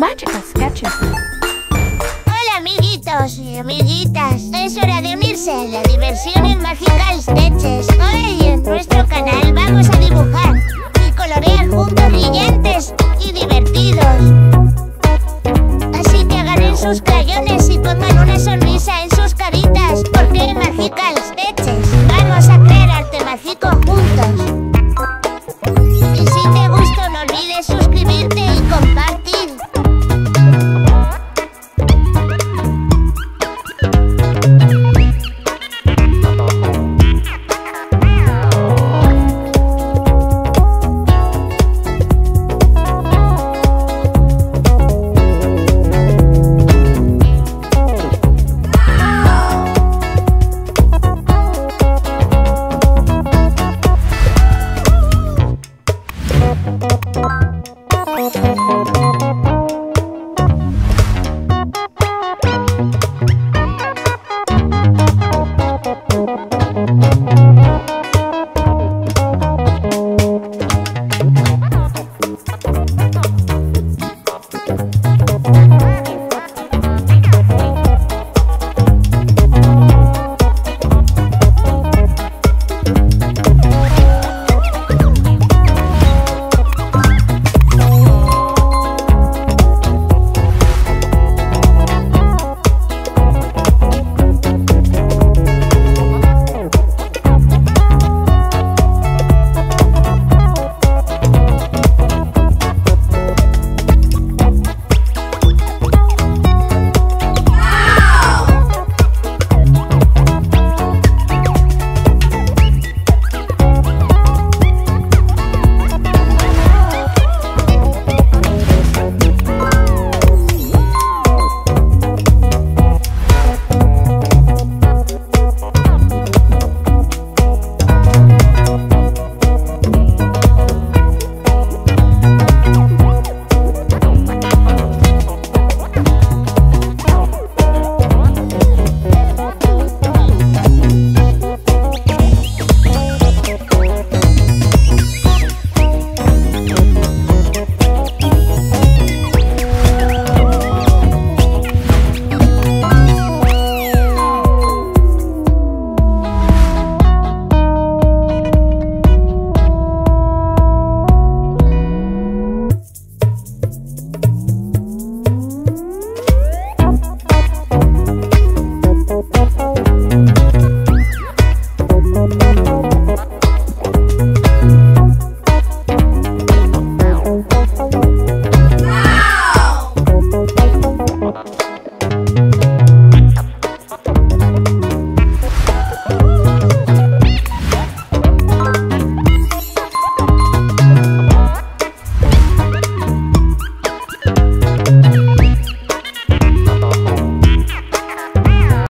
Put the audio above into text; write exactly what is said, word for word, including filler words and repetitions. Magical Sketches. Hola amiguitos y amiguitas, es hora de unirse a la diversión en Magical Sketches. Hoy en nuestro canal vamos a dibujar y colorear juntos brillantes y divertidos.